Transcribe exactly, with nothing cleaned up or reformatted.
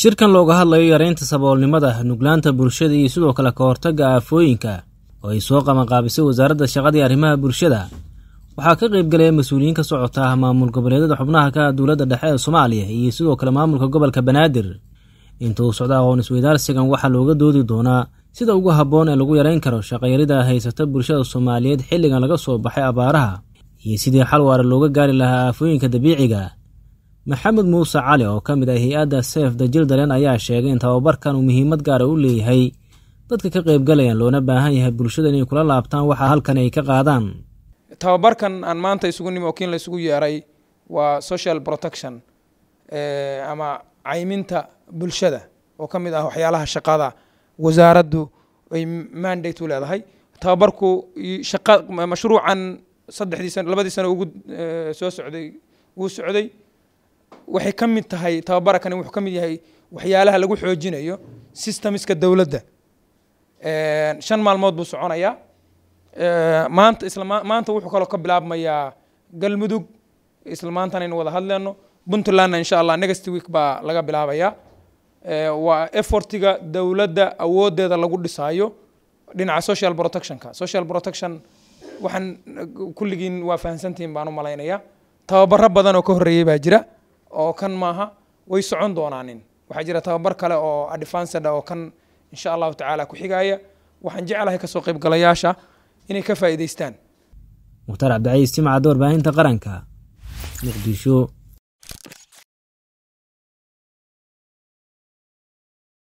shirkan looga hadlayo yareynta saboolnimada, nuglaanta bulshada iyo sidoo kale ka hortagga aafooyinka oo ay soo qabanqaabisay wasaaradda shaqada iyo arrimaha bulshada. waxaa ka qayb galay mas'uuliyiin ka socota maamul goboleedyada xubnaha ka dawladda dhexe ee Soomaaliya iyo sidoo kale maamulka gobolka Banaadir. inta uu socdo aqoon isweydaarsigan waxaa looga doodi doonaa sida ugu habboon ee lagu yareyn karo shaqayrida haysata bulshada Soomaaliyeed xilligan laga soo baxay abaaraha iyo sidii xal waara looga gaari lahaa aafooyinka dabiiciga. Muhammad Musa Ali oo ka mid ah hay'adda Save the Children ayaa sheegay in tababarkan uu muhiimad gaar ah u leeyahay dadka ka qayb galaya, loona baahan yahay bulshada inay kula laabtaan waxa halkan ay ka qaadaan. tababarkan aan maanta isugu nimo oo kiin la isugu yeeray waa social protection ee ama cayminta bulshada oo ka mid ah waxyaalaha shaqada wasaaraddu ay mandate u leedahay. tababarku shaqo mashruucan saddexdii sano labadii sano ugu soo socday uu socday waxay ka mid tahay tababarkan wuxuu ka mid yahay waxyaalaha lagu xoojinayo systemiska dawladda. ee shan maalmood buu soconaya. ee maanta islaam maanta wuxuu kala ka bilaabmayaa Galmudug. islaamaantan in wada hadlayno Puntland insha Allah next week ba laga bilaabaya. ee waa effortiga dawladda awoodeeda lagu dhisaayo dhinaca social protection ka social protection waxan kulligiin waa fahamsantiin baan u malaynayaa. tababarro badan oo ka horeeyay baa jira oo kan maaha way socon doonaanin. waxa jira tababar kale oo advanced ah oo kan insha Allah ta'ala ku xigaaya. waxaan jecelahay ka soo qayb galayaasha inay ka faa'iidaystaan. muxtaar Cabdi Cayis, Timca, door baahinta qaranka, Muqdisho.